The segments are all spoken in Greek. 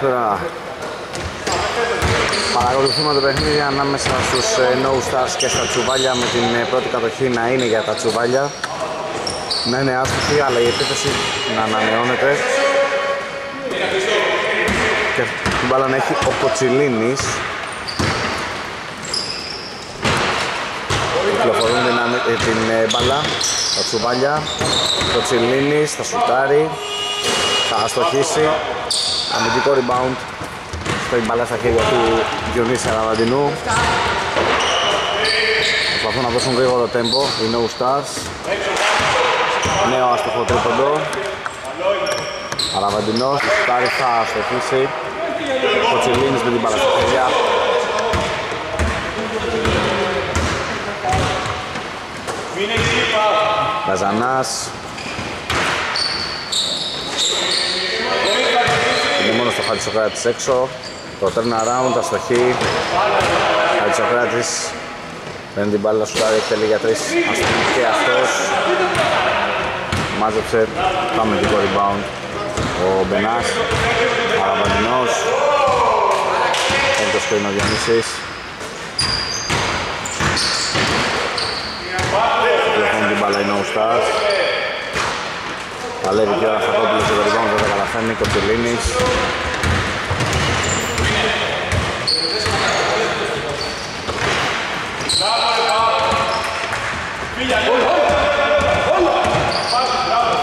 τώρα παρακολουθούμε το παιχνίδι ανάμεσα στους No Stars και στα Τσουβάλια, με την πρώτη κατοχή να είναι για τα Τσουβάλια. Να είναι άσχητη, αλλά η επίθεση να ανανεώνεται και την μπάλα να έχει ο Κοτσιλίνης. Κυκλοφορούν την μπάλα τα Τσουβάλια. Κοτσιλίνης θα σουτάρει, θα αστοχίσει. Αμυντικό rebound, στέλνει μπαλά στα χέρια του Διονύη Σαραβαντινού. Προσπαθούν να δώσουν γρήγορο τέμπο οι No Stars. Νέο αστοχό τρίποντο, Σαραβαντινός, το σουτάρι θα αστοχίσει. Κοτσιλίνης με την μπαλά στα χέρια. Βαζανάς. Είναι μόνο στο Χατσοκράτης έξω. Το turn around, αστοχή. Χατσοκράτης παίρνει την μπάλα να σουτάρει, εκτελεί για τρεις. Αστοχή και αυτός. Μάζεψε το αμυντικό rebound ο Μπενάς. Αραβαντινός. Έχει το σκρίνο Διονύσης. Διαχώνει την μπάλα οι No Stars. Παλεύει και ο Ραστακόπουλος στο περιβάλλον, δεν τα καταφέρνει. Κοτσιλίνης.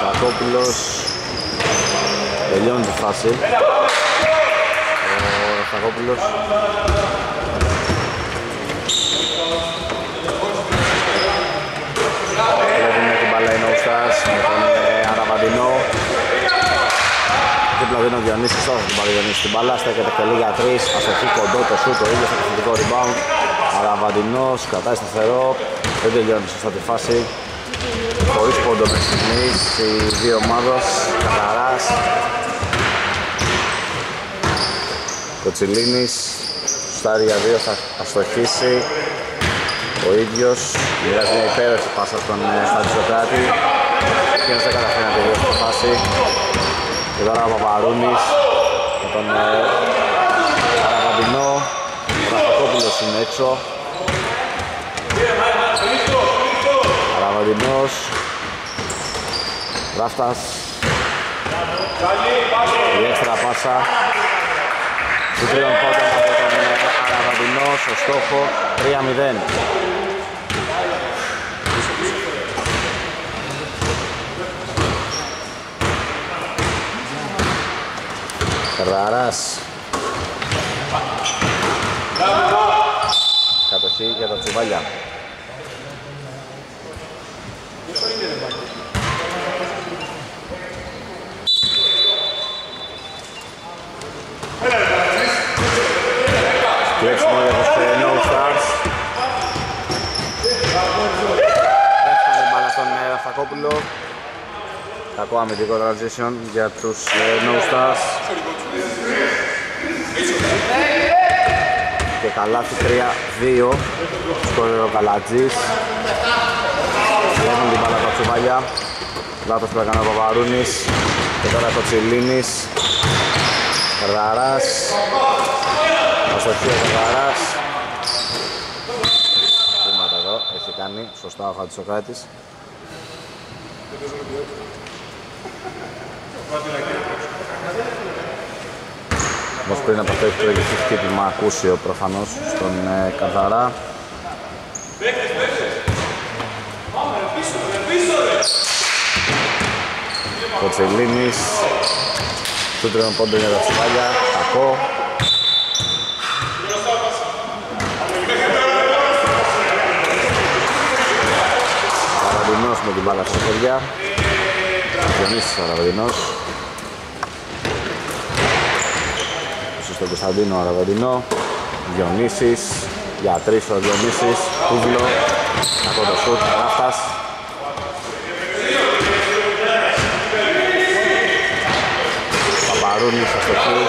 Ραστακόπουλος τελειώνει τη φάση. Ο Ραστακόπουλος παλεύει με την μπάλα οι No Stars. Αραβαντινό, δίπλα δίνει ο Διονύσης, τώρα θα την πάρει ο Διονύσης την μπάλα, στέκεται εκτελεί για 3, αστοχή κοντό το σούτ, ο ίδιος επιθετικό rebound, Αραβαντινός κρατάει σταθερό, δεν τελειώνει σωστά τη φάση, χωρίς πόντο μέχρι στιγμής, οι δύο ομάδες, Καταράς, Κοτσιλίνης, σουτάρει για 2, θα αστοχίσει, ο ίδιος, μοιράζει μια υπέροχη πάσα στον Στατζοκράτη. Εκείνος δεν καταφέρει να τελειώσει τη φάση. Και τώρα ο Παπαρούνης με τον Αραβαντινό. Ο Ραστακόπουλος είναι έξω. Αραβαντινός. Ράφτας. Η έξτρα πάσα. Του τρίτον πόντο από τον Αραβαντινό στο στόχο 3-0. Καρδαράς. Κατοχή για τα Τσουβάλια. Κλέψουμε για τους No Stars. Έφτανε μπάλα στον Ραστακόπουλο. Κακό αμυντικό transition για τους No Stars. Και καλάθι 3-2. Σκόρερ ο Καλατζής. Βγαίνουν την μπάλα τα Τσουβάλια. Λάθος που έκανε ο Παπαρούνης. Και τώρα το Τσιλίνης. Καρδαράς. Αστοχή ο Καρδαράς. Βήματα εδώ. Έχει κάνει σωστά ο Χατσοκράτης. Όμως πριν από αυτό έχει το εγγυθή χτύπημα ακούσιο προφανώς στον Καρδαρά. Κοτσιλίνης. Του τρίτον πόντο για τα Τσουβάλια. Κακό. Αραβαντινός με την μπάλα στα χέρια. Διονύσης Αραβαντινός. Στον Κωνσταντίνο Αραβαντινό, Διονύσης, για τρεις ο Διονύσης, Κούβλο, από το σουτ, Ράφτας. Παπαρούνης, αστοχή.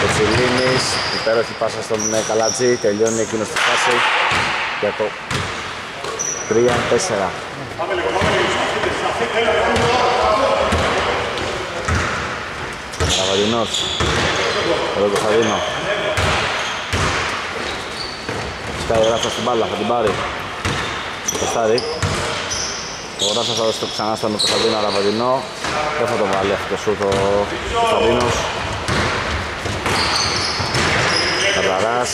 Κοτσιλίνης, υπέροχη πάσα στον Καλατζή, τελειώνει εκείνος τη φάση για το 3-4. Καβαλινός, εδώ το Σαβίνο. Σκάει ο Ράφας στην μπάλα, θα την πάρει. Το στάρι. Ο Ράφας θα δώσει το ξανά στον Καβαλινό, Ραβαλινό. Δεν θα το βάλει αυτό σου το Σαβίνος. Καβαράς.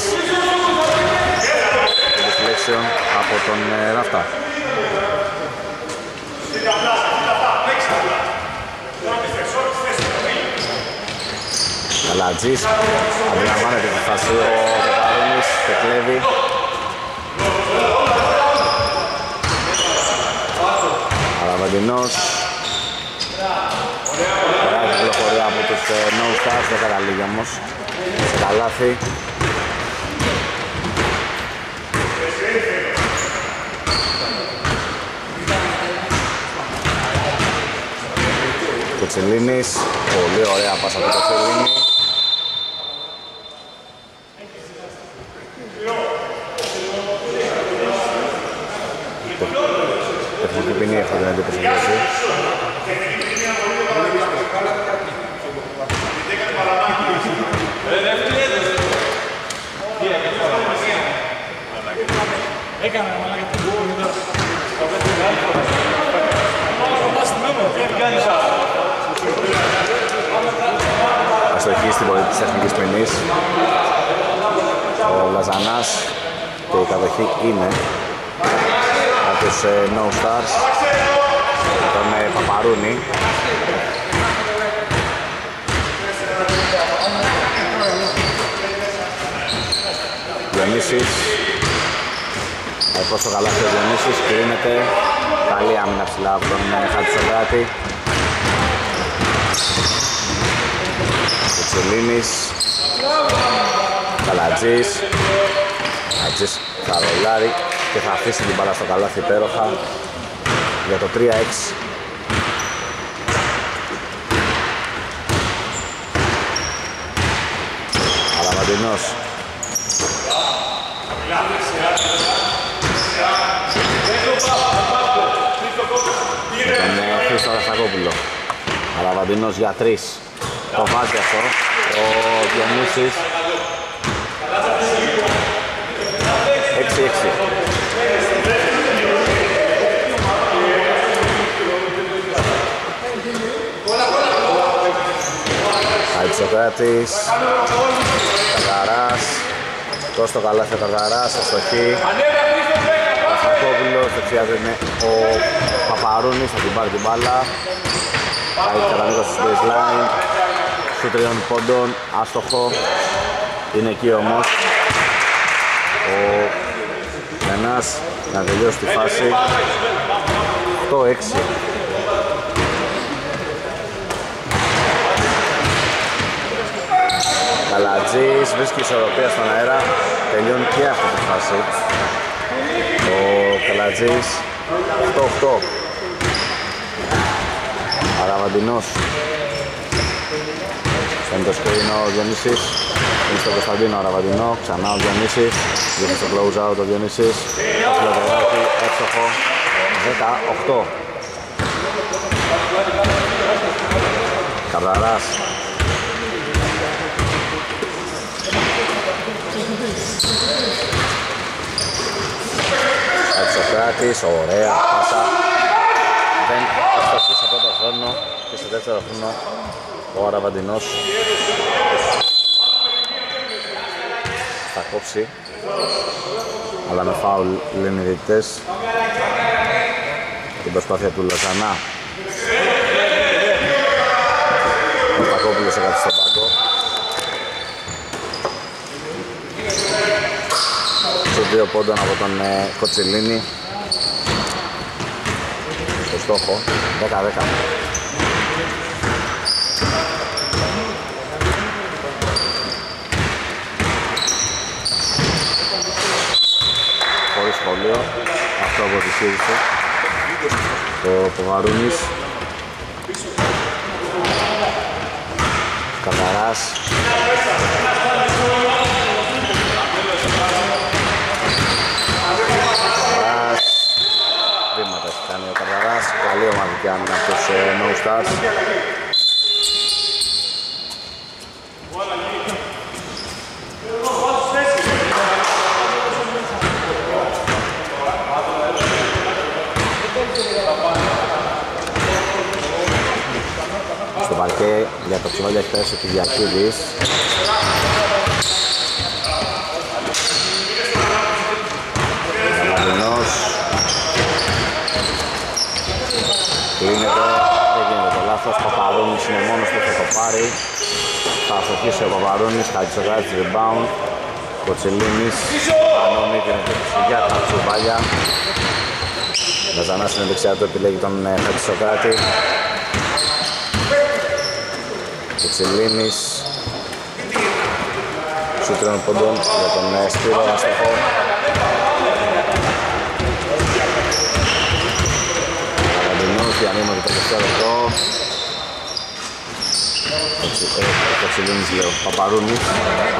Deflection από τον Ράφτα. Καλατζής, αντιλαμβάνεται τη φάση ο Παπαρίνης, τεκλεύει. Αραβαντινός. Ωραία κυκλοφορία από τους No Stars, δεν καταλήγει όμως. Σε καλάθι. Κοτσελίνης, πολύ ωραία πάσα από τον Κοτσελίνη. Τεχνική ποινή έχω την εντύπωση. Αστοχή στην πολιτική της τεχνικής ποινής. Ο Λαζανάς και η κατοχή είναι από τους No Stars, τον Παπαρούνη. Διονύσης, προς το καλάθι ο Διονύσης, κρίνεται. Καλή άμυνα ψηλά από τον Χατζησοκράτη. Κοτσελίνης, Καλατζής, Καλατζής θα ρολάρει και θα αφήσει την μπάλα στο καλάθι υπέροχα για το 3-6. Αλαβαντινός. Τον Χρήστο Ραστακόπουλο. Αλαβαντινός για 3. Το βάζει αυτό, ο Διονύσης. 6-6. Χατζησοκράτης, Καρδαράς, τόσο καλάθι ο Καρδαράς, αστοχή. Ο Σακόβιλος, δεξιά του είναι ο Παπαρούνης, θα την πάρει την μπάλα. Πάει κατά μήκος της baseline. Στου 3 πόντων, άστοχο. Είναι εκεί όμως ο Νενάς να τελειώσει τη φάση. 8-6. Καλατζής βρίσκει ισορροπία στον αέρα. Τελειώνει και αυτή τη φάση. Ο Καλατζής 8-8. Αραβαντινός. Κάνει το screen ο Διονύσης, είναι στο Κωνσταντίνο Αραβαντινό, ξανά ο Διονύσης, δίνει στο close out ο Διονύσης, το φιλοδεράκι, έξοχο, 18. Καβραράς. Χατζησοκράτης, ωραία πάσα, δεν αστοχή σε πρώτο χρόνο και σε δεύτερο χρόνο. Ο Αραβαντινός θα κόψει, αλλά με φάουλ λένε οι διαιτητές. Την προσπάθεια του Λαζανά. Ο Στακόπουλος έκατσε στον πάγκο. Σε 2 πόντων από τον Κοτσελίνη. Στο στόχο, 10-10. Αυτό αποδυσχύρισε ο Ποβαρούνης. Καταράς. Καταράς. Βήματα έχει κάνει ο Καταράς. Καλή ομαδική άμυνα αυτός No Stars. για το Σνόλια εκτέλεσε ο Κυριακίδης. Καλαμινός. Κλείνεται, δεν γίνεται το λάθος, Παπαρούνης είναι μόνος που θα το πάρει. Θα αφοχίσει ο Παπαρούνης, Χατζογράφη rebound. Κοτσελίνης, Ανώνη και την Κυριακίδη, Χατζουβάλια. Μεζανάς είναι δεξιά του, επιλέγει τον Χατζησοκράτη. Κετσελίνης, σούτρων ποντών για τον Σπύρο Ασταχό. Καραντινούς, διανύμα και το τελευταίο λεπτό. Κετσελίνης για Παπαρούνης,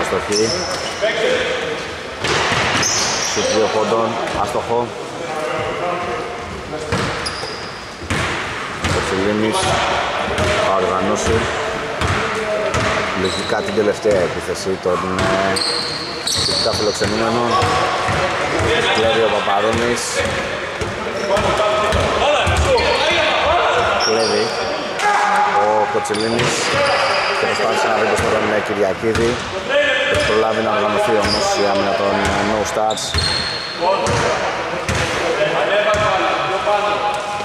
αστοχή. Σούτρων ποντών, αστοχό. Κετσελίνης, θα οργανώσει λογικά την τελευταία επίθεση των φυσικά φιλοξενούμενων. Κλέβει ο Παπαρούνης. Κλέβει ο Κοτσελίνης και προσπάθησε να βρει στον Κυριακίδη. Προλάβει να οργανωθεί όμως η άμυνα των No Stars.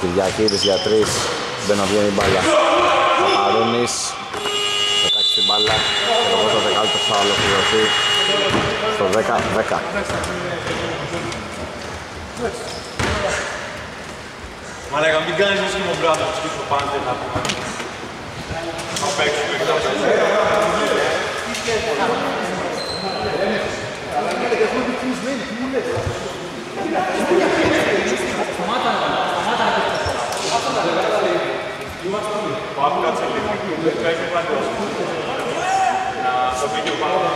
Κυριακίδης για τρεις, δεν βγαίνει η μπάλα. Παπαρούνης την μπάλα και το πρώτο δεκάλεπτο θα ολοκληρωθεί στο 10-10. Μαλάκα, μην κάνεις εσύ μου μπράδο, σκύψω πάντε να πούμε. Θα παίξουμε και θα παίξουμε. Σταμάτα να παίξουμε. Πάμε κάτσε λίγο, έχει πλατώσει. Να το πήγε ο Πάπου.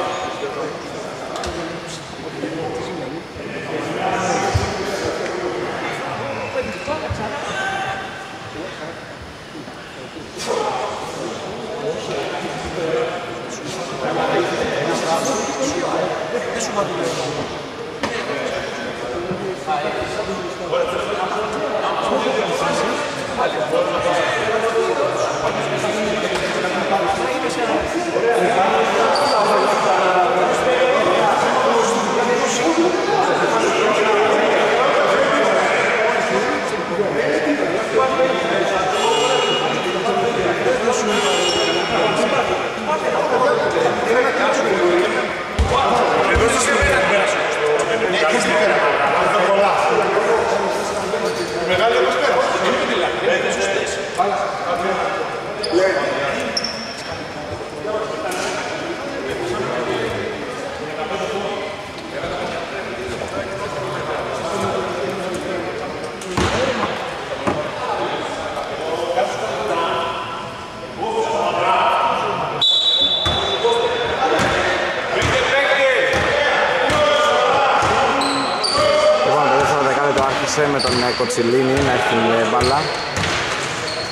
Με τον Κοτσιλίνη να έχει την μπάλα,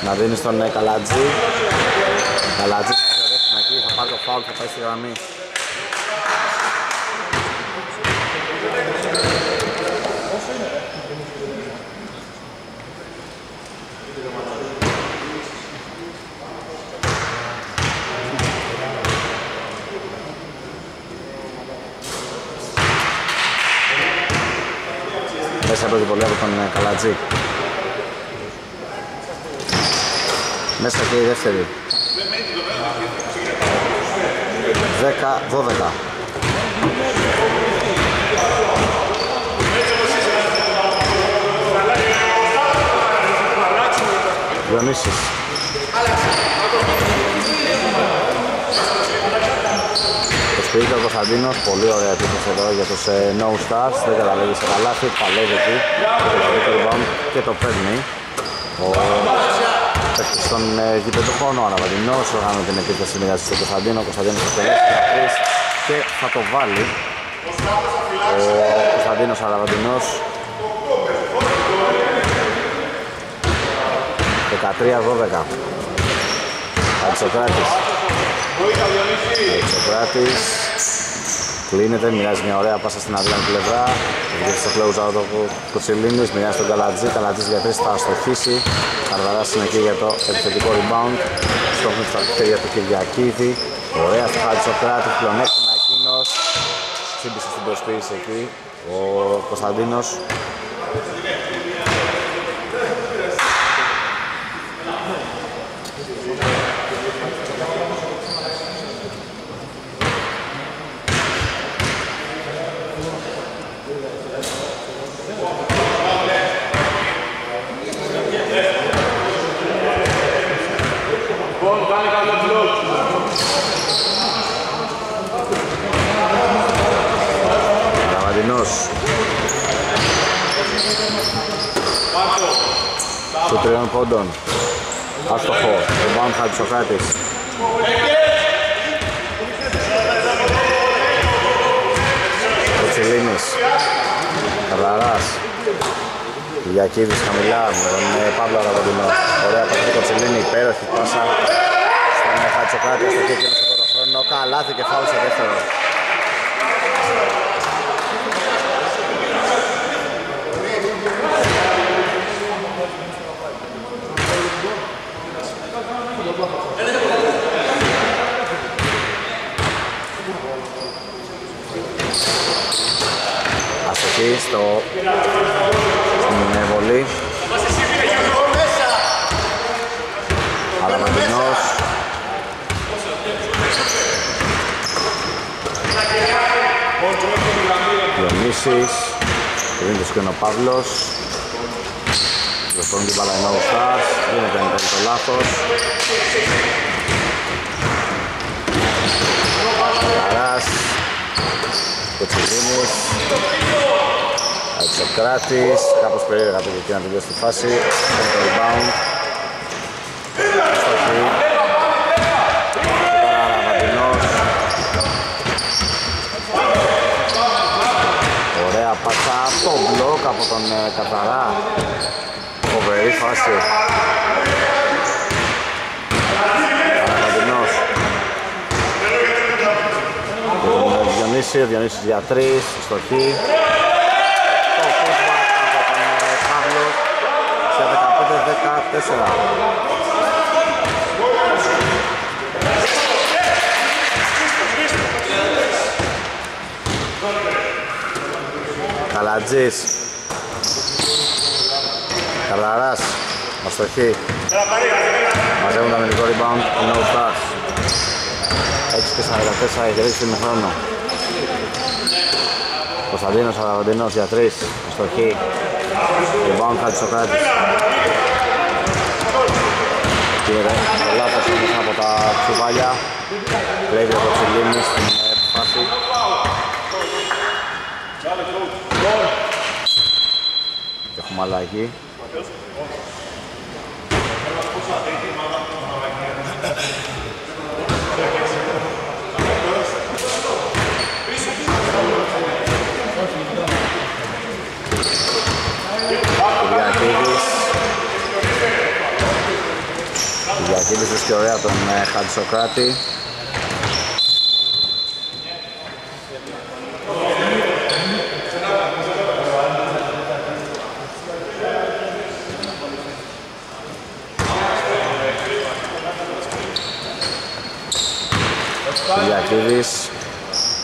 να δίνει στον Καλατζή. Καλατζής θα εκεί, θα πάρει το φάουλ, θα πάει στη γραμμή. Μέσα από την πολύ από τον Καλατζή. Μέσα και η δεύτερη. 10-12. Διονύσης. Σπίτι ο Κωνσταντίνος, πολύ ωραία επίθεση εδώ για τους No Stars, δεν καταλήγει σε καλάθι, παλεύει εκεί και το παίρνει. Ο παίκτης των γηπεδοχών, ο Αναβαντινός, οργάνωσε την επίθεση για τον Κωνσταντίνο, ο Κωνσταντίνος θα τελειώσει και θα το βάλει. Ο Κωνσταντίνος Αναβαντινός, 13-12. Ατσοκράτης. Ατσοκράτης. Κλείνεται, μοιράζει μια ωραία πάσα στην αδύναμη πλευρά. Βγαίνει στο close out ο Κοτσιλίνης, μοιράζει τον Καλατζή. Καλατζής για 3 θα αστοχίσει. Καρδαράς είναι εκεί για το επιθετικό rebound. Στόχνει στα χέρια του Κυριακίδη. Ωραία στο χάρτη Σοκράτη, πλεονέκτημα εκείνος. Τσίμπησε στην προσποίηση εκεί ο Κωνσταντίνος. Του τριών πόντων. Άστοχο. Rebound Χατζησοκράτης. Κοτσιλίνης. Καρδαράς. Κυριακίδης χαμηλά με τον Παύλο Ραβαντινό. Ωραία παντή Κοτσιλίνη. Υπέροχη πάσα στον Χατζησοκράτη. Στο κύριο στο πρώτο χρόνο. Καλάθι και φάουλ σε δεύτερο. Αστοχή στην βολή. Αλαμαντινός. Διονύσης. Δίνητος και ο Παύλος. Δοστώνει την Παλαϊνάδο Σταρς. Δίνεται να κάνει το λάθος. Καράς. Κοτσιλίνης, Ατσοκράτης, κάπως περίεργα το δική να τελειώσει τη φάση, κάνει το rebound. Αστοχή. Παραβατινός. Ωραία πάσα από το μπλοκ από τον Καταρά. Φοβερή φάση. Ο Διονύσης για 3, στοχή. Το pushback από τον Παύλο σε 15-14. Καλατζής. Καρδαράς, αστοχή. Μαζεύουν το αμυντικό rebound, no stars. 6-44, γυρίζει με χρόνο. Κωνσταντίνος Αλαβαντινός για 3, αστοχή. Rebound Χατζησοκράτης. Κύριε Λάτος από τα τσουβάλια. Βλέπει ο Κοτσιλίνης στην φάση. Έχουμε αλλαγή. Διακύλησες και ωραία τον Χατζησοκράτη. Διακύλης,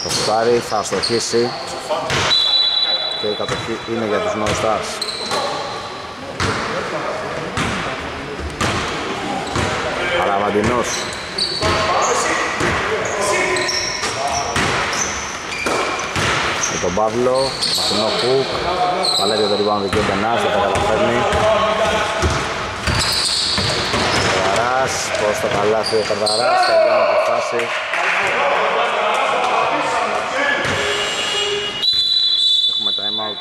το φτάρι θα αστοχίσει και η κατοχή είναι για τους νέους Stars. Αλαβαντινός. Με τον Παύλο, Μαθηνό Κουκ. Παλεύει το rebound του κ. Μπενάς, δεν τα καταφέρνει. Καρδαράς, προς το καλάθι ο Καρδαράς, τελειώνει τη φάση. Έχουμε time out.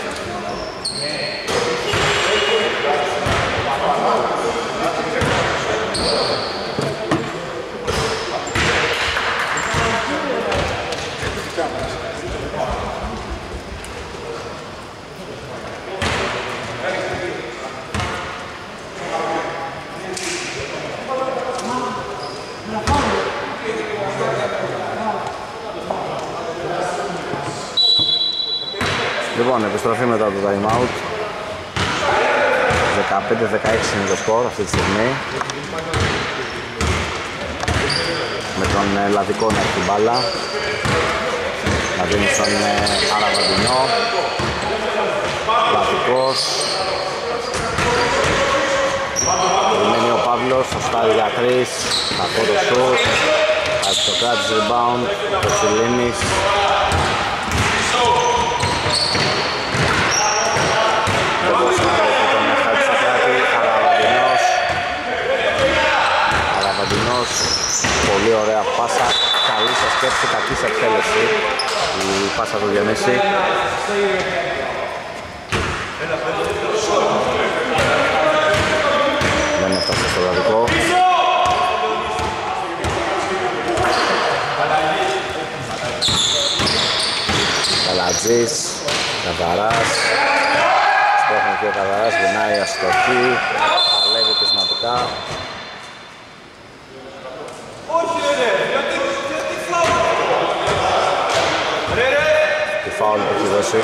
Λοιπόν, επιστροφή μετά το time out. 15-16 είναι το σκορ αυτή τη στιγμή. Με τον Λαδικό να έχει την μπάλα. Να δίνει στον Αραβαντινό. Λαδικός. Περιμένει ο Παύλος, ο Στάρι για 3. Κακό το σουτ. Αριστοκράτης rebound. Ο Σιλίνης. Δεν μπορούσε να βρει τον Χατζησακράτη. Αραβαντινός. Αραβαντινός. Πολύ ωραία πάσα. Καλή σε σκέψη, κακή σε εκτέλεση. Η πάσα του Διονύση. Δεν έφτασε στο γραφικό. Καλατζής, Καβαράς. Σπρώχνει και ο Καβαράς, γυρνάει αστοχή, παλεύει πεισματικά. Τη φάουλ που έχει δώσει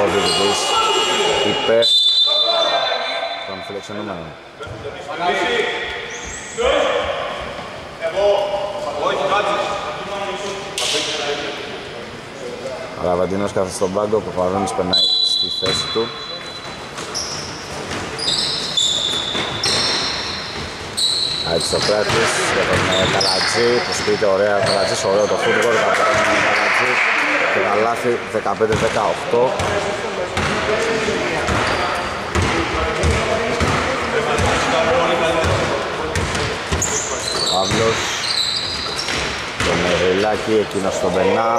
ο Διονύσης υπέρ των φιλοξενούμενων. Ο Αραβαντινός κάθε στον μπάγκο, ο Παπαδόνης περνάει στη θέση του. Αριστοκράτης για τον Καλατζή, που σπείται ωραία ο Καλατζής, ωραίο το football, και τα λάθη 15-18. Παύλος, τον Ριλάκη, εκείνος τον περνά.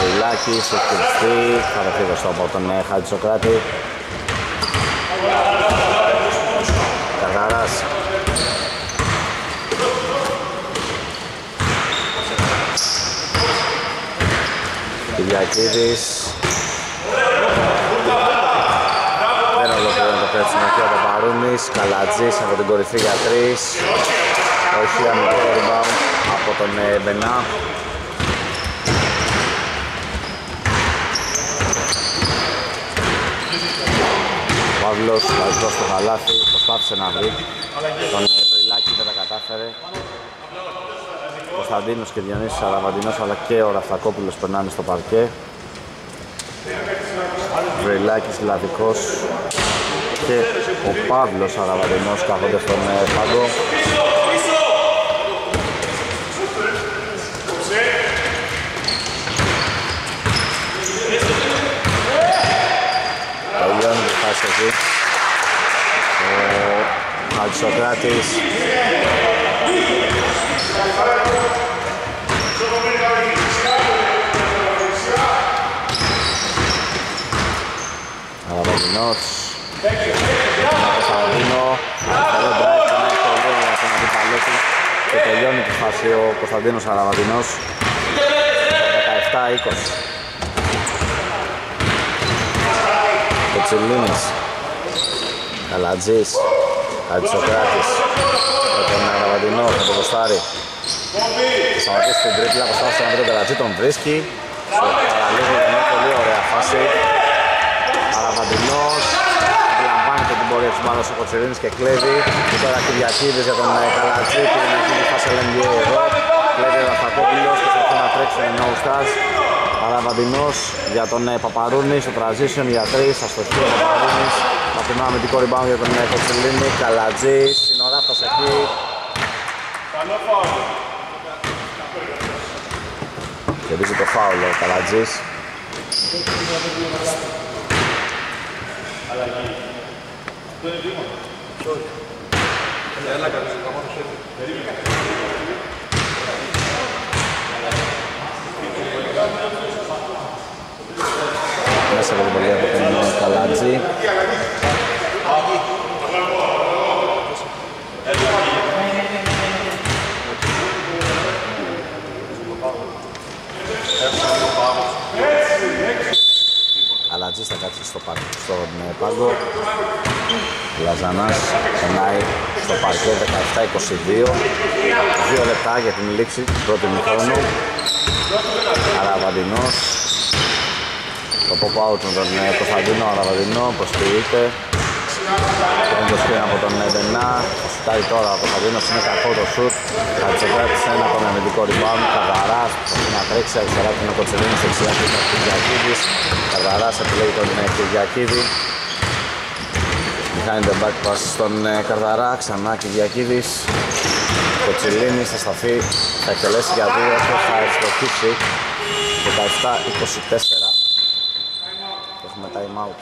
Βιλάκης, εκτελεστή, καταφύγωστο από τον Χατζησοκράτη. Καθαράς. Κυριακίδης. Δεν ολοκληρώνει το πέτσινο εκεί από Παρούνης. Καλατζής από την κορυφή για 3. Όχι, αμυντικό rebound από τον Μπενά. Ο Παύλος Λαζός στο χαλάθι, προσπάθησε να βρει τον Βρυλάκη, δεν τα κατάφερε. Κωνσταντίνος και Διονύσης Αραβαντινός αλλά και ο Ραφτακόπουλος περνάνε στο παρκέ. Βρυλάκης Λαδικός και ο Παύλος Αραβαντινός καθόνται στον πάγκο. Ο Χατζησοκράτης Αραβαντινός Κωνσταντίνο καλό μπράκι να έχει το λίγο για τον αντίπαλό του και τελειώνει τη φάση ο Κωνσταντίνος Αραβαντινός 17-20. Κοτσιλίνης, Καλατζής, Χατζησοκράτης, με τον Αραβαντινό, με τον Ποστάρι. Θα σταματήσει την τρίπλα, προσπάθησε να βρει τον Καλατζή, τον βρίσκει. Παραλίγο είναι μια πολύ ωραία φάση. Αραβαντινός, αντιλαμβάνεται την πορεία της μπάλας ο Κοτσιλίνης και κλέβει. Και τώρα Κυριακίδης για τον Καλατζή, που είναι εκείνη η φάση LNBA εδώ. Κλέβει ο Ραφτακόπουλος και προσπαθεί να τρέξει τον Νόουστας. Αραβαντινός για τον Παπαρούνη, στο transition για 3, αστοχή ο Παπαρούνης. Παθηνά με την κόρη μπάμου για τον Κοτσιλίνη, Καλατζής, είναι ο Ράφτας εκεί. Κερδίζει το φάουλ ο Καλατζής. Χατζής θα κάτσει στον πάγκο. Λαζανάς περνάει στο παρκέ 17-22. 2 λεπτά για την λήξη του πρώτου μηχρόνου. Αραβαντινός. Το pop-out με τον Κωνσταντίνο Αραβαντινό προσποιείται. Παίρνει το σκριν από τον Ντενά. Το σουτάρει τώρα ο Κωνσταντίνος, είναι κακό το σουτ. Θα ξεκράτησε ένα τον αμυντικό rebound. Καβαράς προσπαθεί να τρέξει αριστερά την Κοτσελίνη, σε δεξιά την Κυριακίδης. Καβαράς επιλέγει τον Κυριακίδη. Κάνει τον back pass στον Καρδαρά, ξανά Κυριακίδης. Κοτσελίνης θα σταθεί, θα εκτελέσει για δύο, θα ευστοχίσει. 17-24. Έχουμε time out.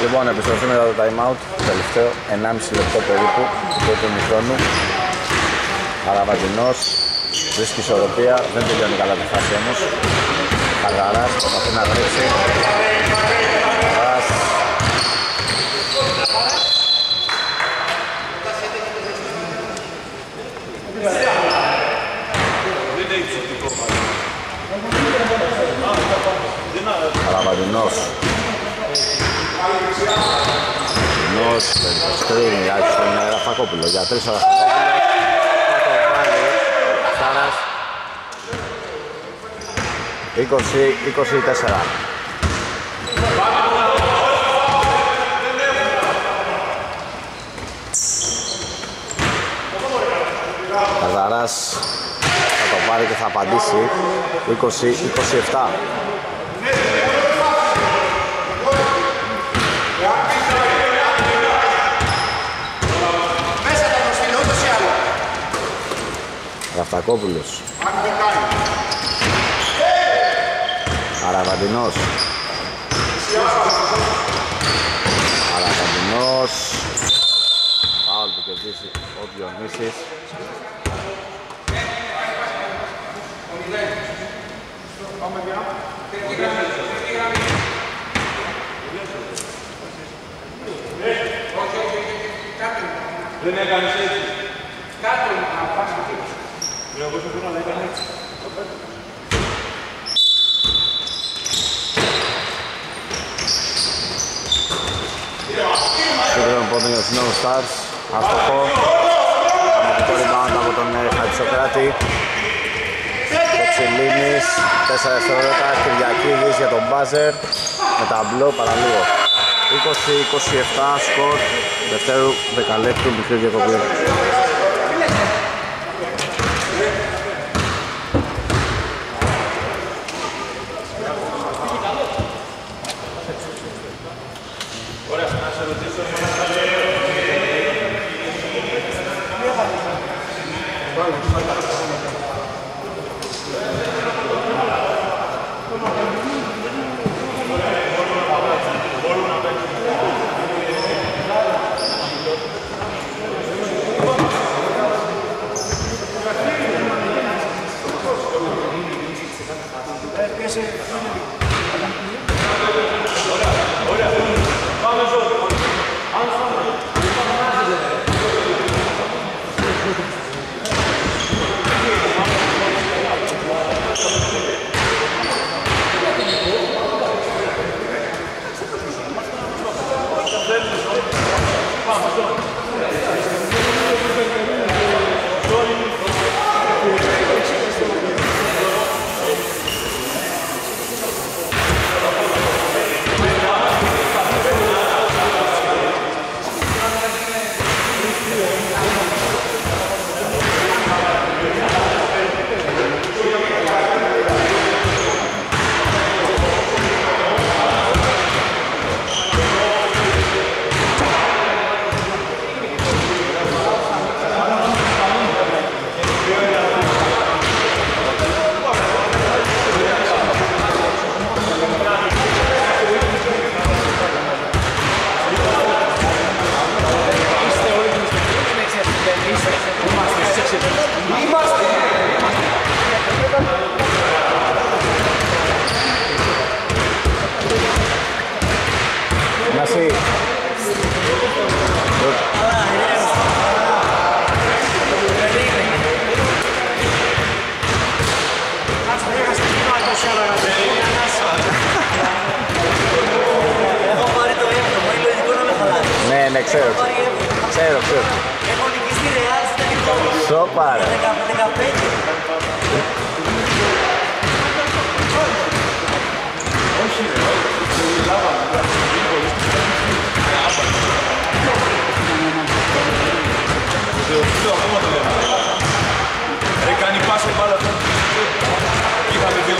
Λοιπόν, επιστροφή μετά το time out, τελευταίο 1,5 λεπτό περίπου του πρώτου μηχρόνου. Αραβαντινός βρίσκει ισορροπία, δεν τελειώνει καλά τη φάση όμως. Καρδαράς προσπαθεί να βρέξει. Καρδαράς Αραβαντινός. Αραβαντινός παίρνει το σκριν, άρχισε τον Ραφακόπουλο για 3 ώρα. Θα το βάλει 20-24. Καζαράς θα το πάρει και θα απαντήσει. 20-27. Ραφτακόπουλος. Αραβαντινός. Αραβαντινός. Φάουλ που κερδίσει ο Διονύσης. Δεν έκανες έτσι. Κάτω να πας εκεί. Εγώ σου πω να δεν έκανες έτσι. Συμπλέον πόντων για τους νέους Stars. Αστοχό. Αμυντικό rebound από τον Χατζησοκράτη. Κοτσελίνης, 4 ευθερόλεπτα. Κυριακίδης για τον μπάζερ. Με ταμπλό παραλίγο. 20-27 σκορ δευτέρου δεκαλέπτου μικρή διακοπή. Ωραία, ωραία. ξέρω. Έχω νικήσει Ρεάλ στην Ιταλία. Σοπάρα. 15. Όχι ρε, ρε κάνει πάσα μπάλα αυτό. Είχαμε δύο.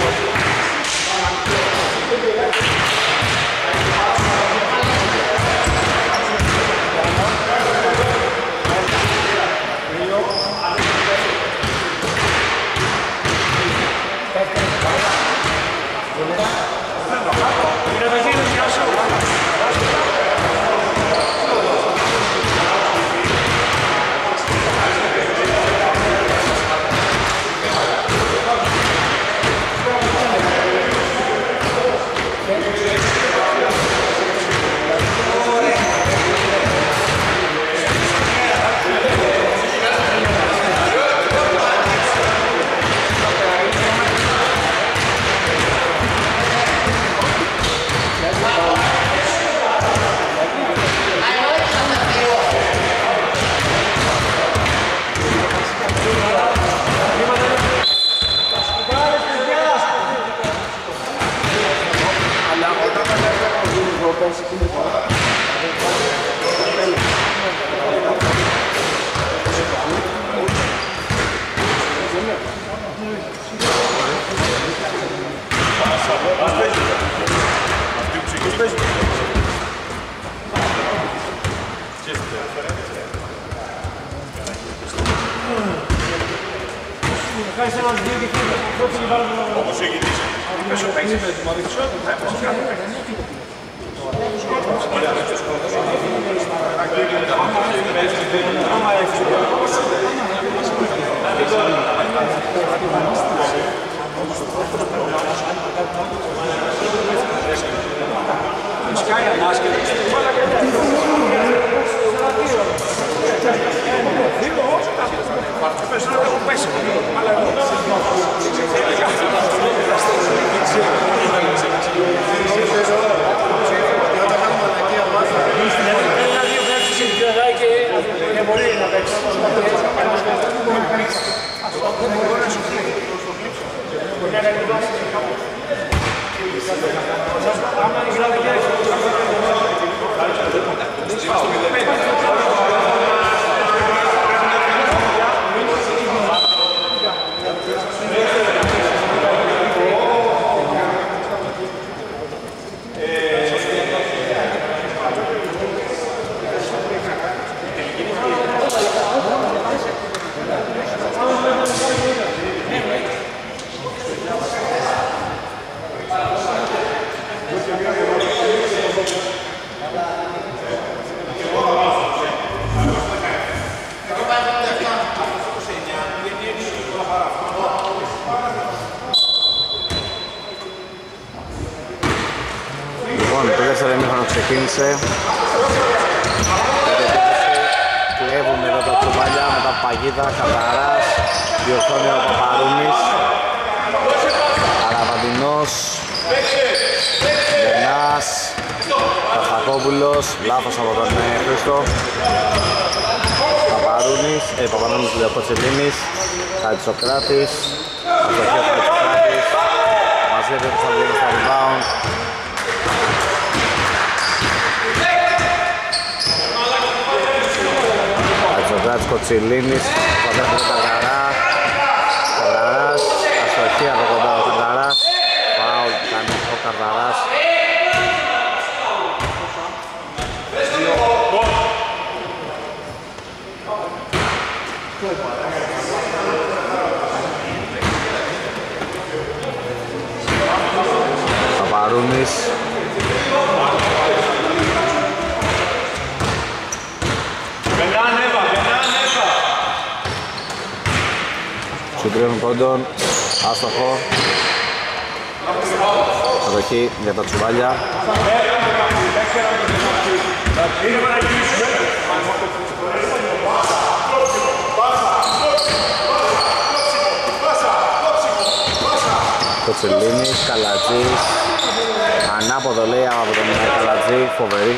Ανάποδο λέει από τον Καλατζή, φοβερή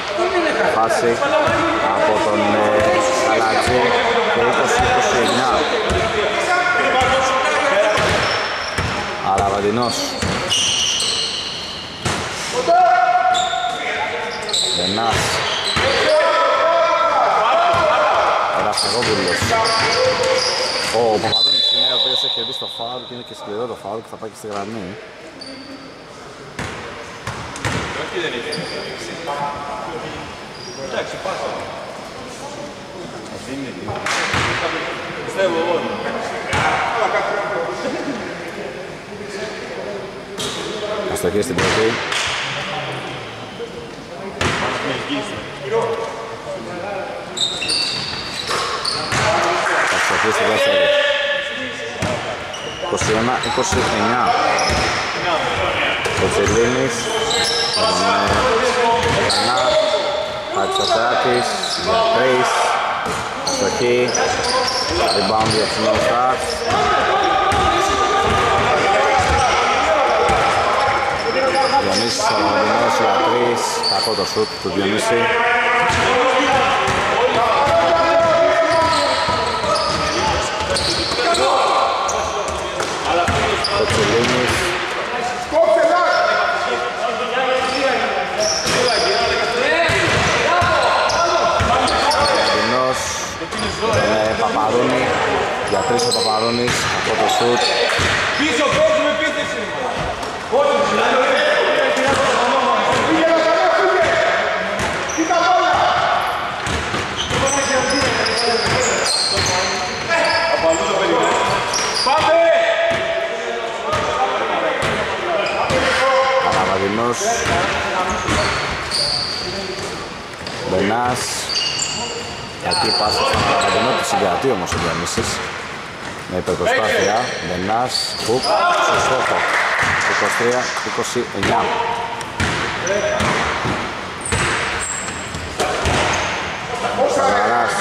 φάση από τον Καλατζή και 20-29. Αραβαντινός Βενάς Ραφεγόπουλος. Ο Παπαδόνης είναι ο οποίος έχει δει στο φάουλ και είναι και σκληρό το φάουλ και θα πάει και στη γραμμή. Αστοχή στην πρώτη. Αστοχή στην δεύτερη. 21-29. Κοτσελίνης Πατσοκράτης, Βερτρής, αστοχή, rebound για Snow Stars. Διονύσης Σαλαμαδινός, Βερτρής, κακό το σουτ του Διονύση. Κοτσελίνης. Παπαδούνη, για τρεις ο Παπαδούνης, από το σουτ. Πίσω κόσμο επίθεση! Παραβαδινός. Μπενάς. Γιατί πάσα στον Αραβαντινό, τη συγκρατεί όμως ο Διονύσης. Με υπερπροσπάθεια, Μπενάς, Κουπ, στο στόχο. 23-29. Καβαράς.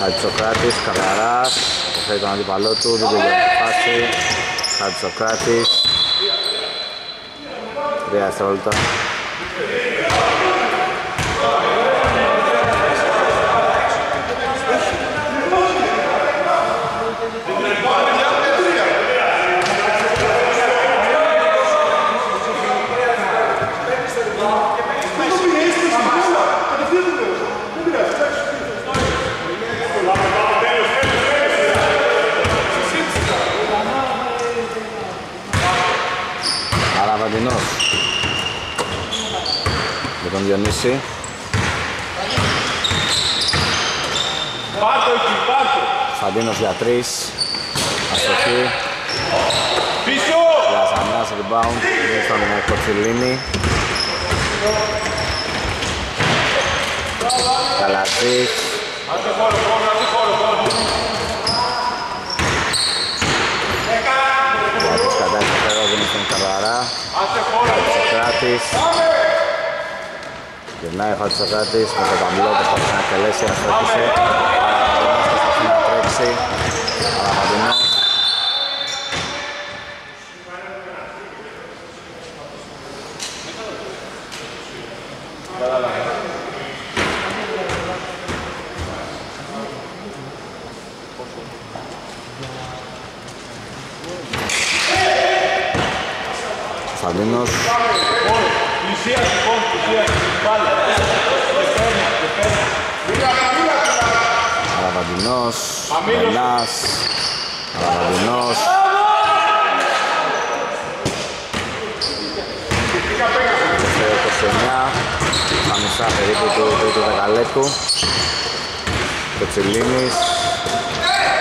Χατσοκράτης, Καβαράς. Αποφέρει τον αντίπαλό του, δεν τελειώνει τη φάση. Χατσοκράτης. 3 αστρόλυτα. Με τον Διονύση. Πάτω εκεί, πάτω! Φαντίνος για τρεις. Αστοχή. Πίσω! Λαζανιάς, rebound. Είναι στον Κοτσιλίνη. Καλατζής. Άντε χώρο, γυρνάει ο Χατσοκράτης με το ταμπλό που θα ξανακαλέσει, αστόχησε. Παραπαντινός να τρέξει. Παραπαντινός. Σαλίνος. Αραβαντινός, Μελάς, Αραβαντινός. Σε 29, τα μισά περίπου του δεκαλέπτου. Κοτσελίνης,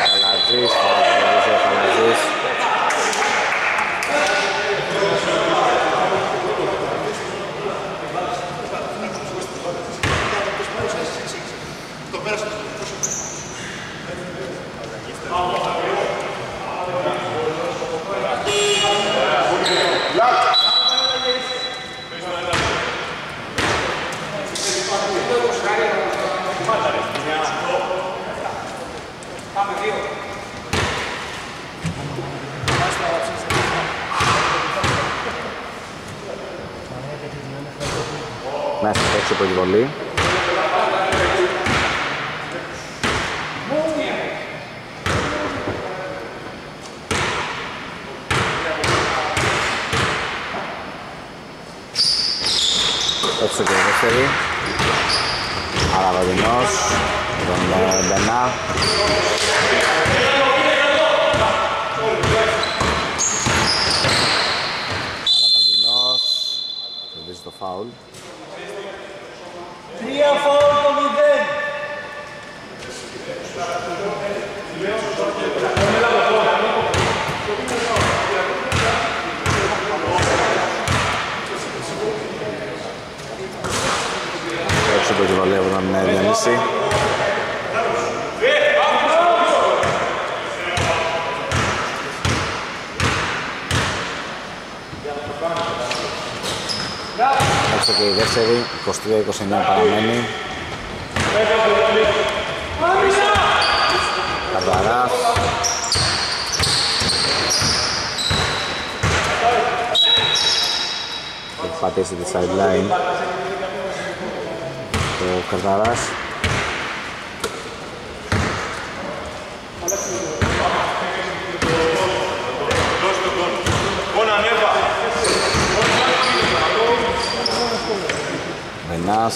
Καλατζής, Καλατζής. Πάμε δύο. Κλάσης έξω προσβολή. Έξω και δεύτερη. Αραβαδινός, τον Μπενά. Το φάουλ. Τρία φάουλ το 0. Έξω το κεβαλεύω να μην διανύσει. Έξω και η δεύτερη, 22-29 παραμένει. Καρβαράς. Έχει πατήσει τη sideline. Ο Καρβαράς. Βενάς.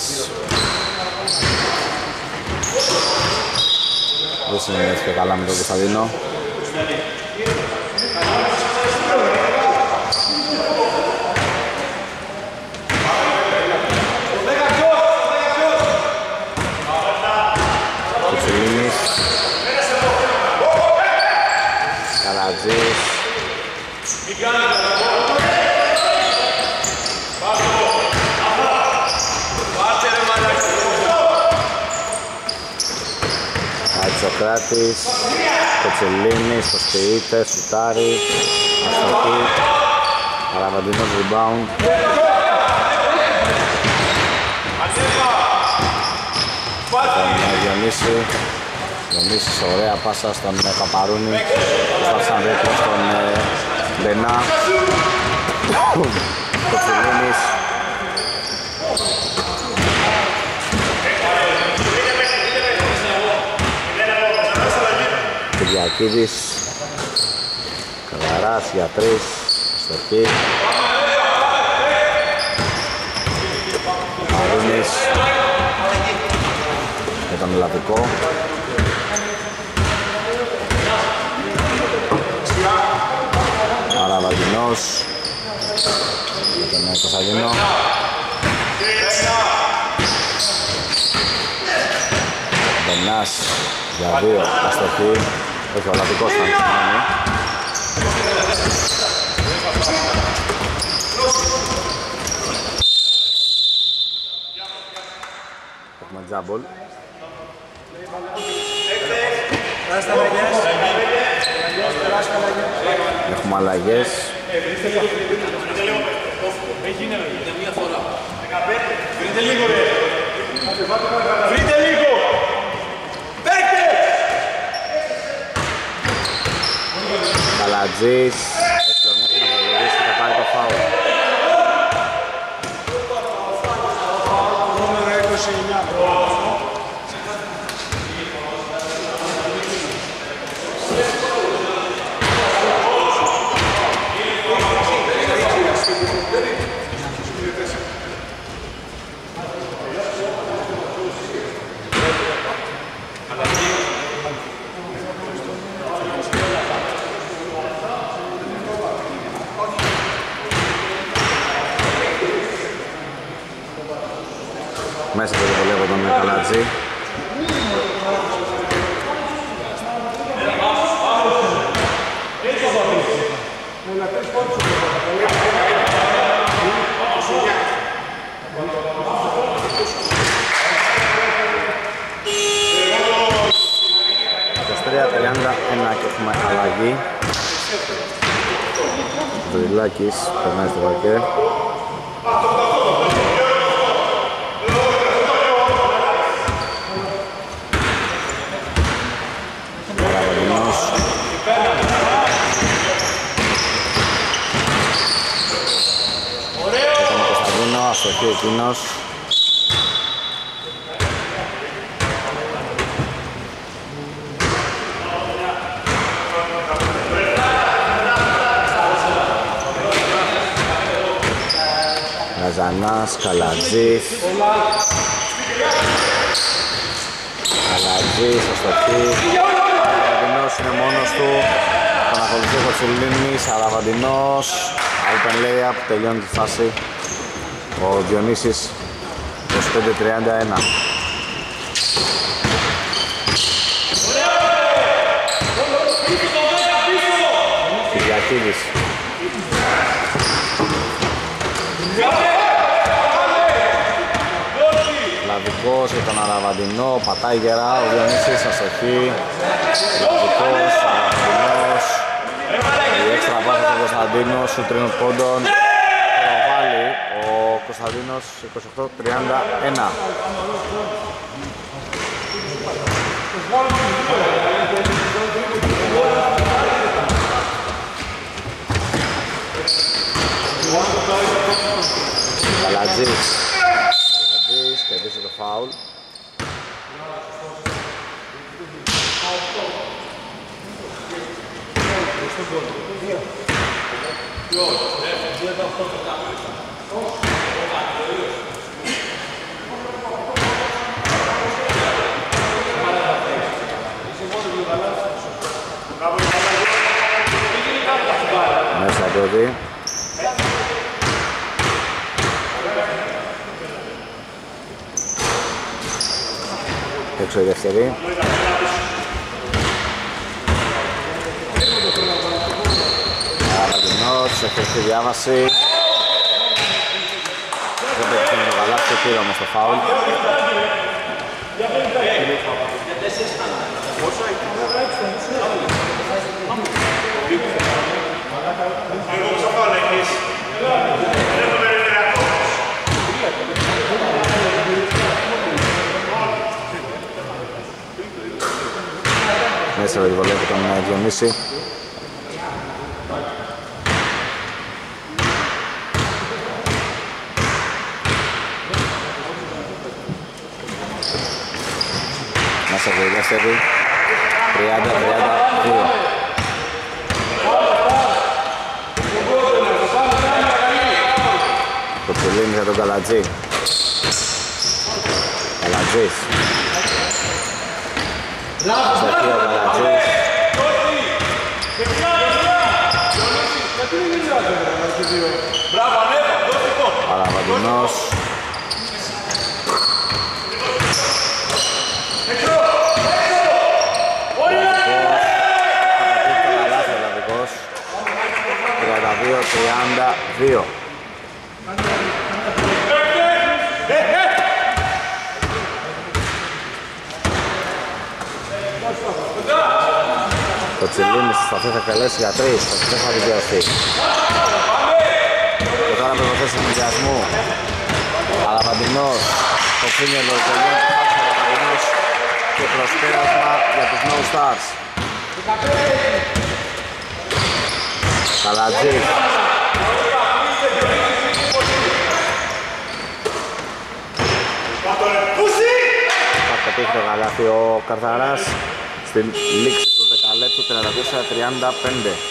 Δεν συνεχίζει και καλά με τον Κωνσταντίνο. Κουτσουλίνης. Καρατζής. Σοκράτης, Κοτσελίνης, Σωστηρίτες, Σουτάρης, Αστρακή, Αραβαντινός rebound. Τον Διονύση, Διονύσης ωραία πάσα στον Παπαρούνη, προσπάθησαν δίπλα στον Μπενά, Κοτσελίνης. Κυριακίδης, Καβαράς για 3, Στορκή, Παρούνης με τον Ελλαδικό. Παραβαγινός με τον Κωνσταντίνο. Μπενάς για 2, Στορκή. Όχι, ο Λατικός θα αντιμετωπίσει. Έχουμε τζάμπολ. Έχουμε αλλαγές. Βρείτε λίγο, ρε! Βρείτε λίγο! Καλατζής, έτσι τον έχουν απολογήσει και θα πάρει το φάουλ. Μέσα το βολεύω τον Καλατζή. Και έχουμε αλλαγή. Ο Βιλάκης περνάει στο βαρκέ. Ωραίο! Έκανε Κωνσταντίνο, αστοχή εκείνος. Καζανάς, Καλατζής. Καλατζής, αστοχή. Σαραβαντινός είναι μόνος του. Τον ακολουθεί ο Κοτσουλίνης, Σαραβαντινός. Open layup, τελειώνει τη φάση. Ο Διονύσης, 25-31. Κυριακίδης. Λαδικός για τον Αραβαντινό, πατάει γερά, ο Διονύσης, αστοχή. Λαδικός, Αραβαντινός. Η έξτρα πάσα στον Κωνσταντίνο, σου τρίνουν πόντων. Το βάλει ο Κωνσταντίνος, 28-31. Καλατζής. Καλατζής, κερδίζει το φάουλ. Μέσα το δει. Έξω η δεύτερη. Αραβαντινός, εχθρική διάβαση. Δεν πετυχαίνει το καλάθι, πήρε όμως το φάουλ. Μέσα από τη βολή από τον Διονύση. Μέσα από τη δεύτερη. 30-32. Το Κοτσουλίνης για τον Καλατζή. Καλατζής. Σαφή ο Καλατζής. Αραβαντινός. Παραδικός. 32-32. Το Κοτσουλίνης στη σταθή θα καλέσει για 3, δεν θα δικαιωθεί. Και τώρα πρέπει να θέσει τον διασμό. Αραβαντινός, το φίνελο, το λιόντου φάξε ο Αραβαντινός και προσπέρασμα για τους No Stars. Καλατζής. Θα πετύχει το καλάθι ο Καρθαράς στην λήξη του 10λεπτου 34-35.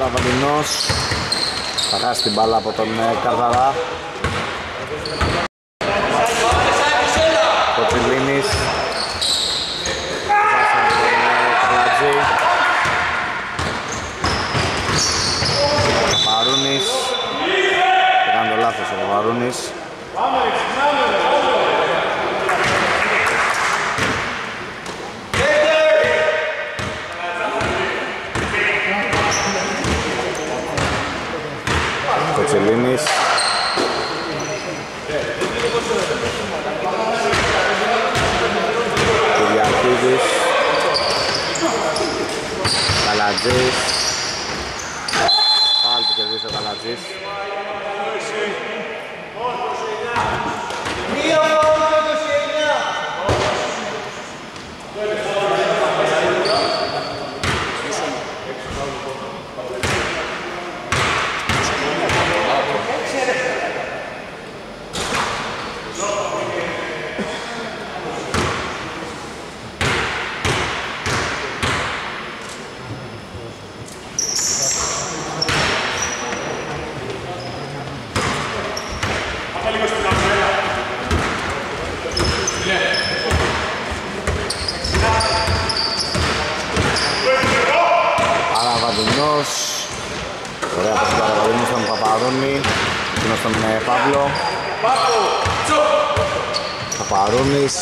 Παραβαλινός. Θα χάσει την μπάλα από τον Καρδαρά. Κοτσιλίνης. Μαρούνης. Έκανε το λάθος ο Μαρούνης. Κοτσιλίνης. Κυριαρχίδης. Καλατζής. Πάλι του κερδίζει ο Καλατζής. Ωραία από τον Παραβαλίνη στον Παπαρούνη, στον Παύλο. Παπαρούνης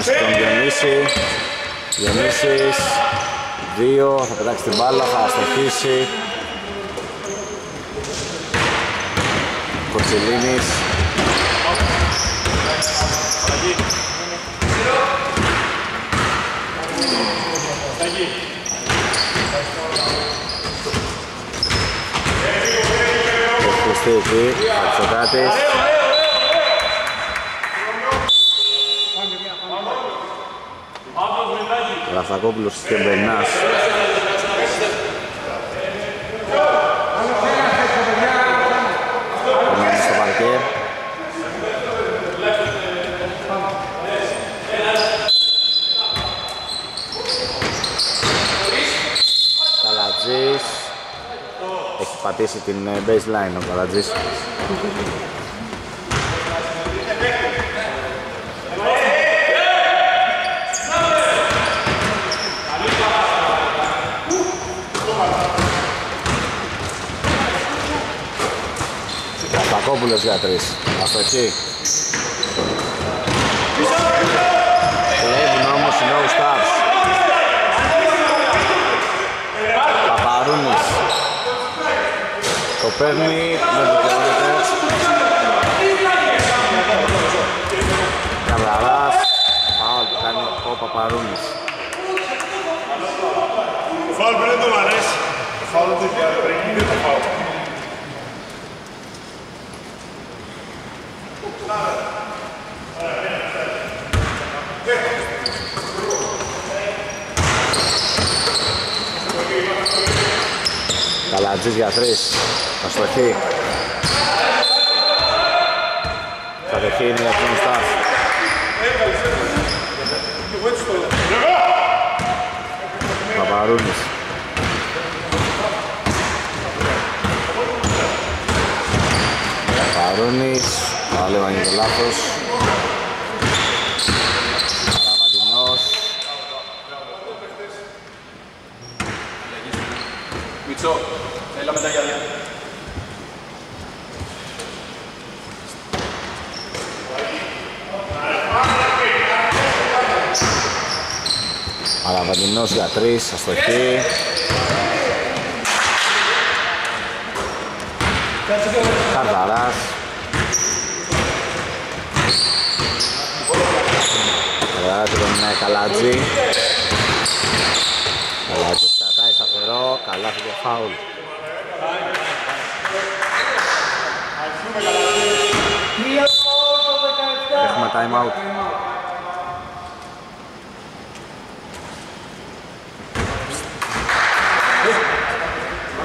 στον Διονύση. Διονύσης, δύο, θα πετάξει την μπάλα, θα αστοχίσει. Κοτσιλίνης. Εκεί, Αξιοκράτης. Ραστακόπουλος και Μπερνάς. Περνάμε στο παρκέ. Καλατζής. Έχει πατήσει την baseline ο Καρατζής. Κατακόπουλος για τρεις. Αστοχή. Κλέβουν όμως οι No Stars. Παπαρούνης. Το παίρνει, δεν το κερδίζεται. Καρδαράς, πάω και κάνει ο Παπαρούνης. Το φάουλ πρέπει να το μανέσει. Το φάουλ του διάρρεγγι είναι το φάουλ. Καλατζής για τρεις. Αστοχή. Θα δεχεί είναι για τον Σταρ. Παπαρούνης. Παπαρούνης. Πάλι βαγγεί το λάθος. Παραβαντινός. Μητσό, έλα μετά για δύο. Παραβαντινός για τρεις, αστοχή. Καρδαράς. Ωραία και τον Καλάτζη. Καλάτζης κρατάει σταθερό, καλά και φάουλ. Έχουμε time out.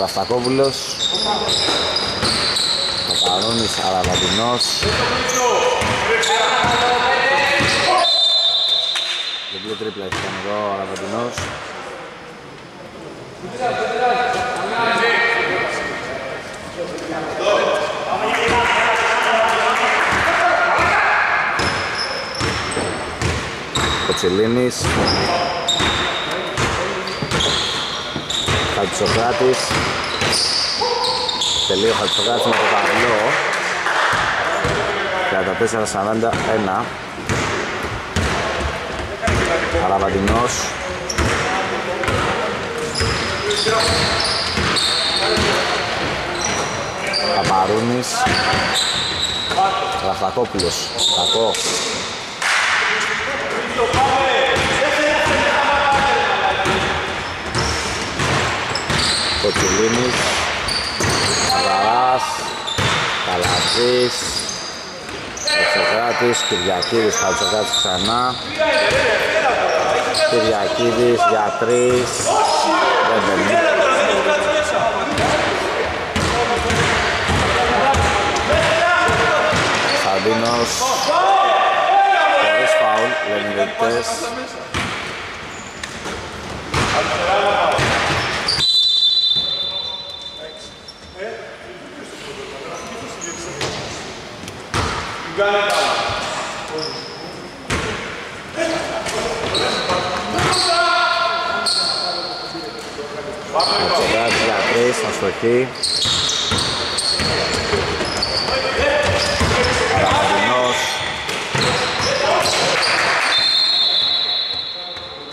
Ραστακόπουλος, Καταρούνης, Αραβαντινός. Διπλή τρίπλα έχει κάνει εδώ ο Αραβαντινός. Κοτσελίνης. Χαλτσοκράτης. Τελείω Χαλτσοκράτης με το παρελό. 44-41. Αραβαντινός. Καπαρούνης. Ραφακόπουλος. Κακό. Κοτσελίνης, Αγαράς, Καλατζής, Χαλτσοκράτης, Κυριακίδης, Χαλτσοκράτης ξανά, Κυριακίδης για 3, δεν μπαίνει. Σαντίνος, χωρίς φαουλ, λεμιδιωτές. Αστοχή. Αραβαντινός.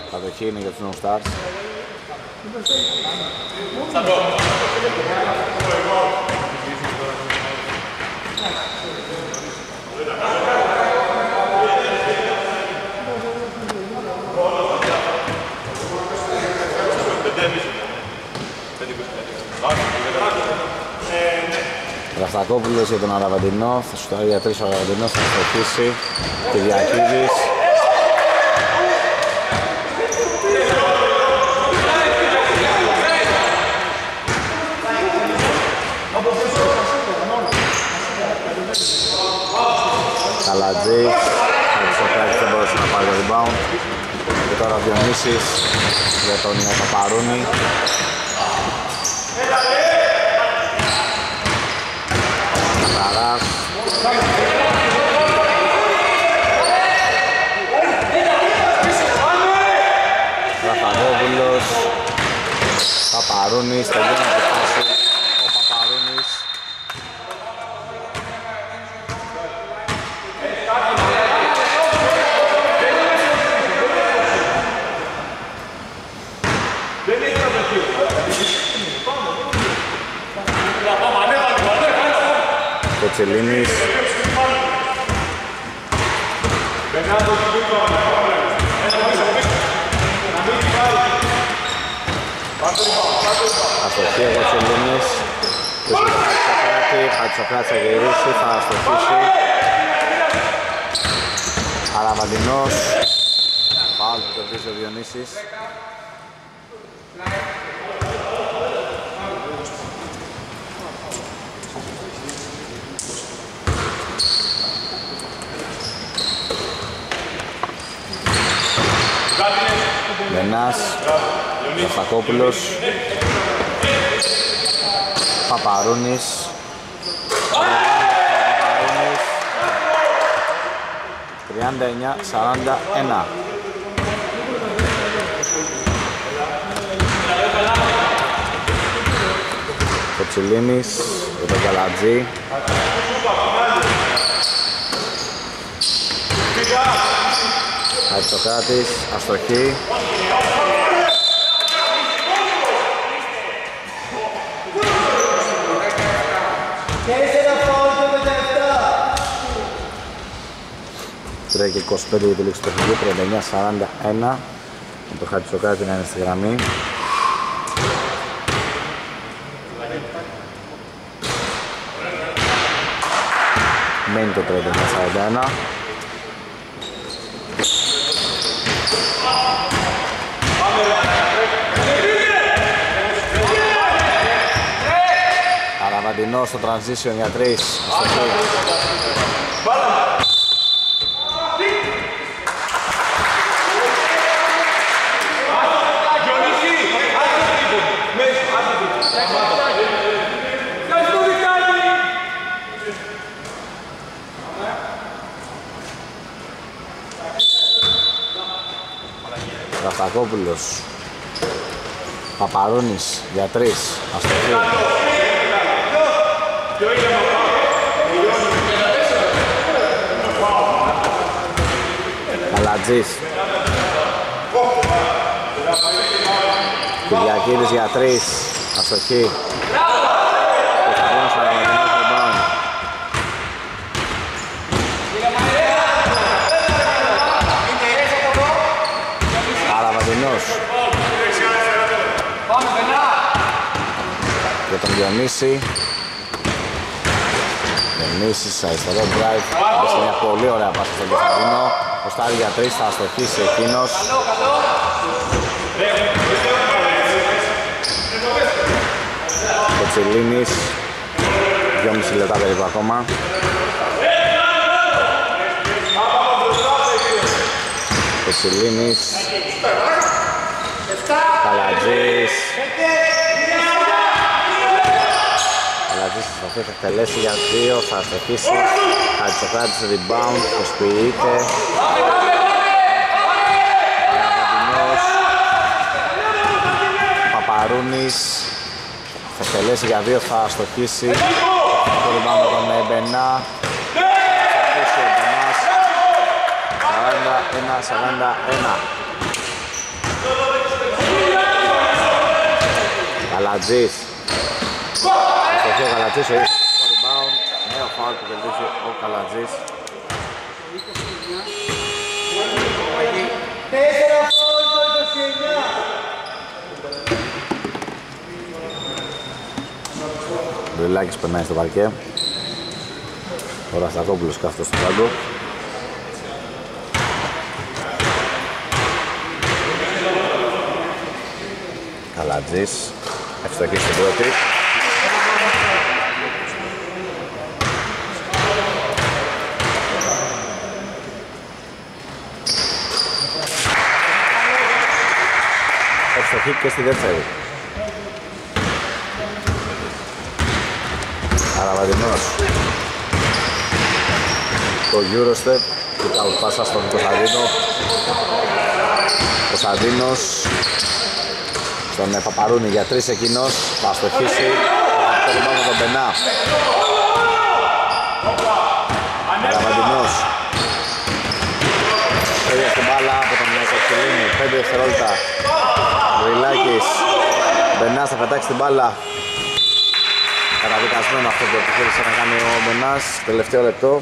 Αστοχή είναι για τους Νον Σταρς. Ραστακόπουλος για τον Αραβαντινό, θα σουτάρει για 3 ο Αραβαντινός, θα στοχίσει. Κυριακίδης. Καλατζής, Χαλτσοκράτης δεν μπορούσε να πάρει το rebound. Και τώρα Διονύσης για τον Καπαρούνη. Ραφαγόπουλος, Παπαρούνης, τελειώνει τη φάση ο Παπαρούνης. Κοτσελίνης. Αστοχή ο Κοτσελίνης. Χατσοκράτη θα γυρίσει, θα αστοχίσει. Αραβαντινός. Πάω που κερδίζει ο Διονύσης. Λενάς, Καστακόπουλος, Παπαρούνης, Παπαρούνης, 39-41. Κοτσιλίνης, το Καλατζή. Αριστοκράτης, αστοχή. Τρία και 25 για τη λήξη του παιχνιδιού, 39-41. Με το Χατζησοκράτη να είναι στη γραμμή. Μένει το 39-41. Αραβαντινός στο transition για 3. Καστακόπουλος, Παπαρούνης για 3, αστοχή. Καλατζής, Κυριακίδης για 3, αστοχή. Για τον Διονύση. Διονύσης, αριστερό drive. Έχει μια πολύ ωραία πάσα στον Κωνσταντίνο. Ο Στάρι για 3, θα αστοχίσει εκείνος. Κοτσιλίνης, 2,5 λεπτά περίπου ακόμα. Κοτσιλίνης, Καλατζής. Θα εκτελέσει για 2, θα αστοχίσει. Χατζησοκράτης rebound, προσποιείται. Αραβαντινός, Παπαρούνης, θα εκτελέσει για 2, θα αστοχίσει. Το rebound με τον Μπενά. Θα αστοχίσει ο Μπενάς. 41-41. Καλατζής. Ο Καλατζής, ο ίδιος στο rebound, νέο φάουλ που κερδίζει ο Καλατζής. Ο Βιλάκης περνάει στο παρκέ. Ο Ραστακόπουλος κάθεται στον πάγκο. Καλατζής, ευστοχή στην πρώτη. Και στη δεύτερη. Αραβαντινός. Το Eurostep που τα ουπάσα στον Κωνσταντίνο. Κωνσταντίνος. Στον Παπαρούνη για 3 εκείνος. Θα αστοχίσει. Το λιμάνο τον Μπενά. Αραβαντινός. Φέρει στην μπάλα από τον Κοτσιλίνη. 5 δευτερόλεπτα. Βρυλάκης, Μπενάς θα πετάξει την μπάλα. Καταδικασμένο αυτό που επιχείρησε να κάνει ο Μπενάς, τελευταίο λεπτό.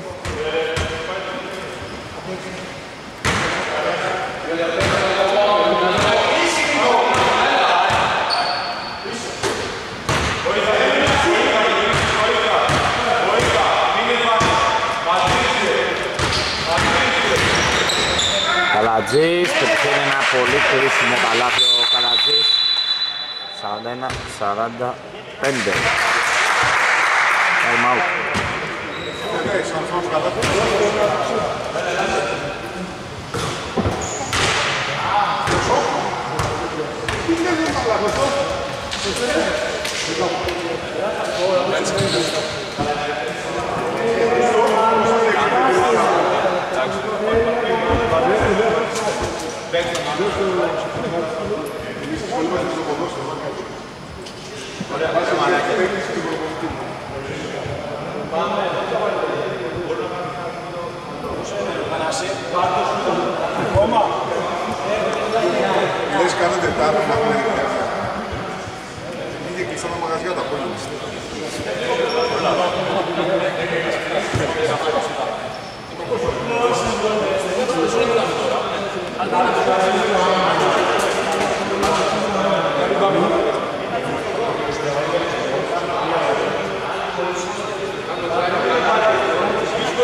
Καρατζής, και πηγαίνει ένα πολύ κρίσιμο καλάθι ο Καρατζής. 41-45.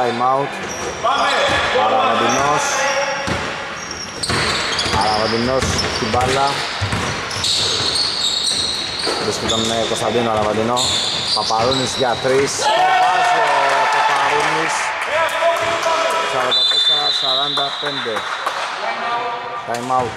Time out. Παπαρούνης για 3, βάζει ο Παπαρούνης. 44-45. Time out.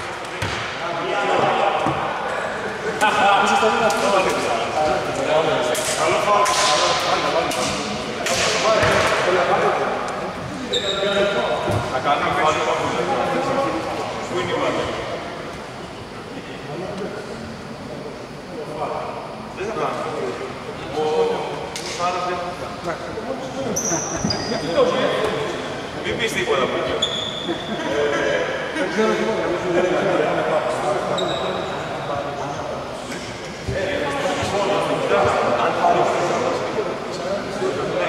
Μην πεις τίποτα από εκεί. Ναι,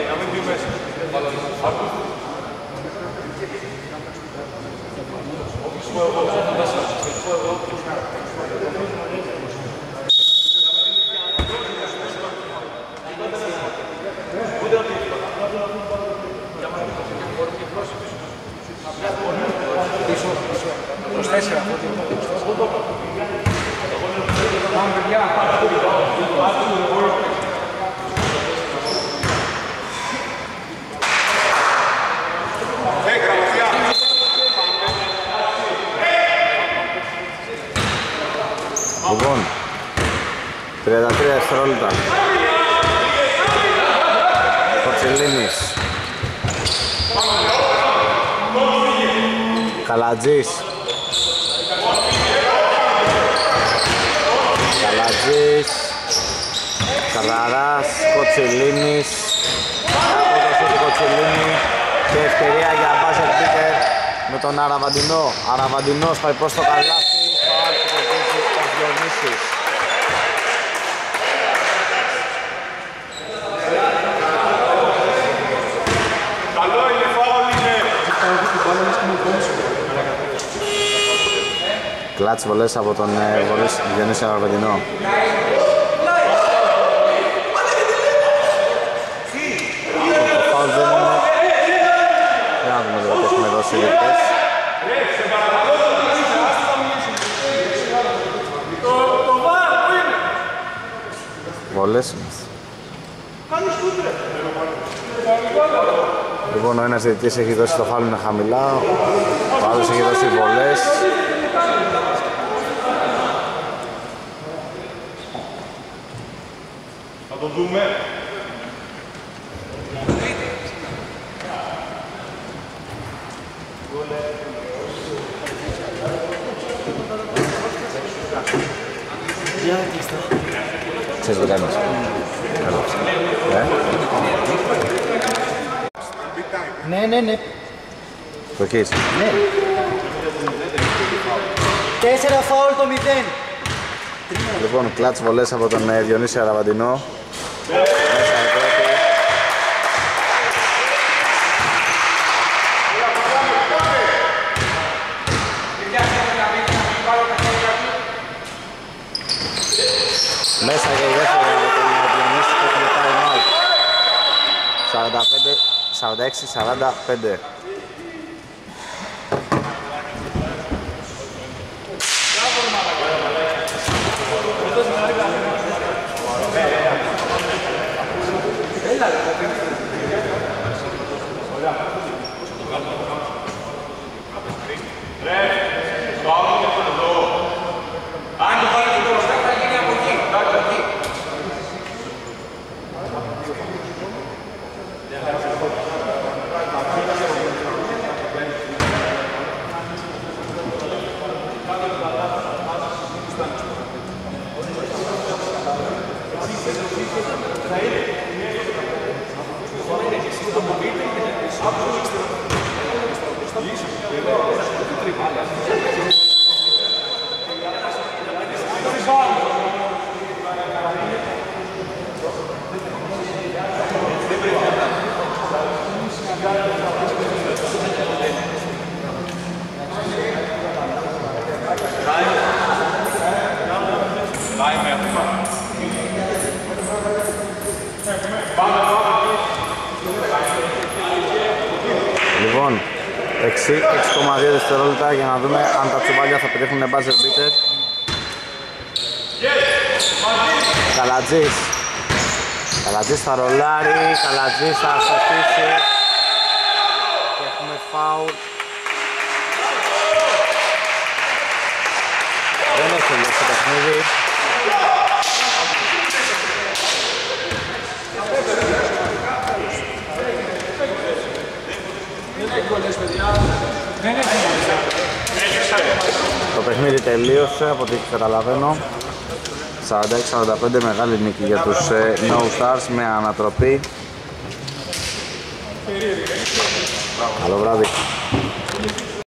να μην πει μέσα. Όπως σου εγώ, λοιπόν, 33 δευτερόλεπτα. Κοτσελίνης. Καλατζής. Καλατζής. Καραράς, Κοτσελίνης. Κάτω Κοτσελίνη. Και ευκαιρία για μπάζερ πίτερ με τον Αραβαντινό. Αραβαντινός πάει προς το καλάθι. Κλάτς βολές από τον Διονύση Αραβαντινό. Το φάουλ δεν είναι. Για να δούμε λίγο τι έχουμε δώσει οι διεκτές. Βολές. Λοιπόν, ο ένας διεκτής έχει δώσει το φάουλ είναι χαμηλά. Ο άλλος έχει δώσει βολές. Θα το δούμε. Για να κλειστά. ξέρει το κανείς. Ναι. Το κέις. Ναι. 4 φάουλ το 0. Λοιπόν, κλατς βολές από τον Διονύση Αραβαντινό. Μέσα και δεύτερο από τον Διονύση και έχουμε πάρει μάουτ. 46-45. Λοιπόν, 6,2 δευτερόλεπτα για να δούμε αν τα τσουβάλια θα πετύχουν buzzer beater. Καλατζής θα ρολάρει, Καλατζής θα ασφαλίσει και έχουμε φάουλ. Δεν έχει τελειώσει το παιχνίδι. Το παιχνίδι τελείωσε από ό,τι καταλαβαίνω. 46-45, μεγάλη νίκη για τους No Stars με ανατροπή. Καλό βράδυ.